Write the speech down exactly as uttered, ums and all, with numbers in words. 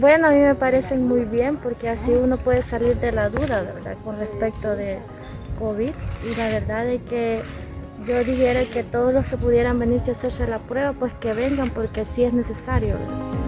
Bueno, a mí me parecen muy bien porque así uno puede salir de la duda, ¿verdad?, con respecto de COVID. Y la verdad es que yo dijera que todos los que pudieran venir a hacerse la prueba, pues que vengan porque sí es necesario, ¿verdad?